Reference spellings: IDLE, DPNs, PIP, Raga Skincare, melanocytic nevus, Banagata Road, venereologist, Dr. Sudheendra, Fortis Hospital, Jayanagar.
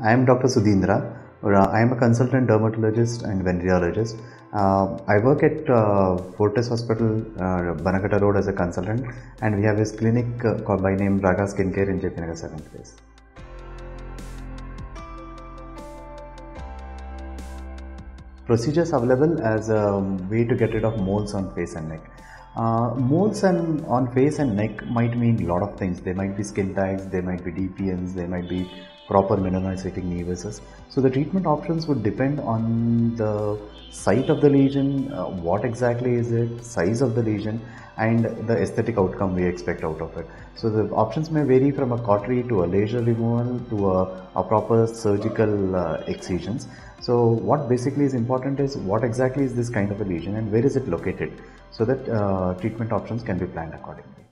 I am Dr. Sudheendra. I am a consultant dermatologist and venereologist. I work at Fortis Hospital, Banagata Road as a consultant, and we have this clinic called by name Raga Skincare in Jayanagar 7th place. Procedures available as a way to get rid of moles on face and neck. Moles on face and neck might mean a lot of things. They might be skin tags, they might be DPNs, they might be proper melanocytic nevus. So the treatment options would depend on the site of the lesion, what exactly is it, size of the lesion, and the aesthetic outcome we expect out of it. So the options may vary from a cautery to a laser removal to a proper surgical excisions. So what basically is important is what exactly is this kind of a lesion and where is it located, so that treatment options can be planned accordingly.